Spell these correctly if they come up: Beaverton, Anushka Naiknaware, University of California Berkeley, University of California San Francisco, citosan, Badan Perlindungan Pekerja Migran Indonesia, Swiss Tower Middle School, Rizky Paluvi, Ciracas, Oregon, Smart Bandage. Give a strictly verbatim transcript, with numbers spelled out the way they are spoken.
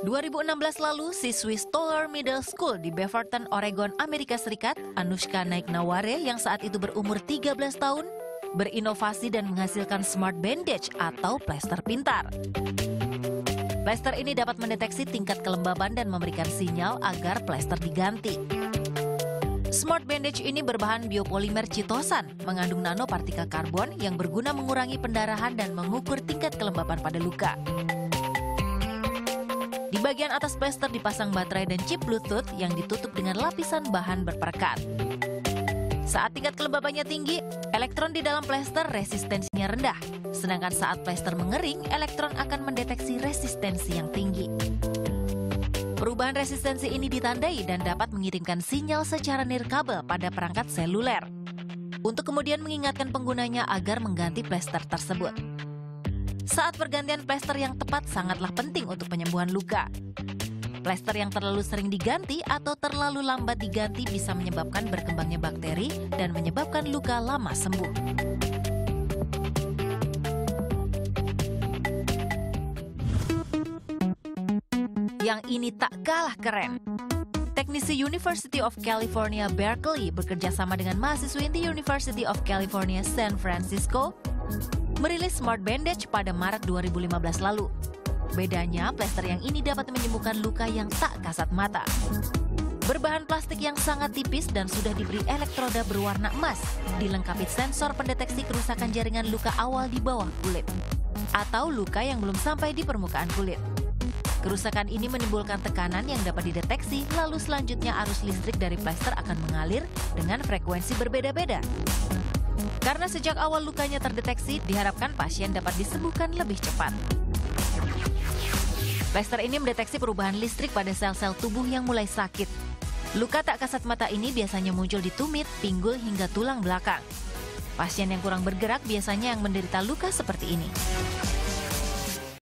dua ribu enam belas lalu, si Swiss Tower Middle School di Beaverton, Oregon, Amerika Serikat, Anushka Naiknaware yang saat itu berumur tiga belas tahun, berinovasi dan menghasilkan Smart Bandage atau plester pintar. Plester ini dapat mendeteksi tingkat kelembaban dan memberikan sinyal agar plester diganti. Smart Bandage ini berbahan biopolimer citosan, mengandung nanopartikel karbon yang berguna mengurangi pendarahan dan mengukur tingkat kelembaban pada luka. Di bagian atas plester dipasang baterai dan chip Bluetooth yang ditutup dengan lapisan bahan berperekat. Saat tingkat kelembabannya tinggi, elektron di dalam plester resistensinya rendah. Sedangkan saat plester mengering, elektron akan mendeteksi resistensi yang tinggi. Perubahan resistensi ini ditandai dan dapat mengirimkan sinyal secara nirkabel pada perangkat seluler, untuk kemudian mengingatkan penggunanya agar mengganti plester tersebut. Saat pergantian plester yang tepat sangatlah penting untuk penyembuhan luka. Plester yang terlalu sering diganti atau terlalu lambat diganti bisa menyebabkan berkembangnya bakteri dan menyebabkan luka lama sembuh. Yang ini tak kalah keren. Teknisi University of California Berkeley bekerja sama dengan mahasiswi di University of California San Francisco merilis Smart Bandage pada Maret dua ribu lima belas lalu. Bedanya, plester yang ini dapat menyembuhkan luka yang tak kasat mata. Berbahan plastik yang sangat tipis dan sudah diberi elektroda berwarna emas, dilengkapi sensor pendeteksi kerusakan jaringan luka awal di bawah kulit, atau luka yang belum sampai di permukaan kulit. Kerusakan ini menimbulkan tekanan yang dapat dideteksi, lalu selanjutnya arus listrik dari plester akan mengalir dengan frekuensi berbeda-beda. Karena sejak awal lukanya terdeteksi, diharapkan pasien dapat disembuhkan lebih cepat. Plester ini mendeteksi perubahan listrik pada sel-sel tubuh yang mulai sakit. Luka tak kasat mata ini biasanya muncul di tumit, pinggul, hingga tulang belakang. Pasien yang kurang bergerak biasanya yang menderita luka seperti ini.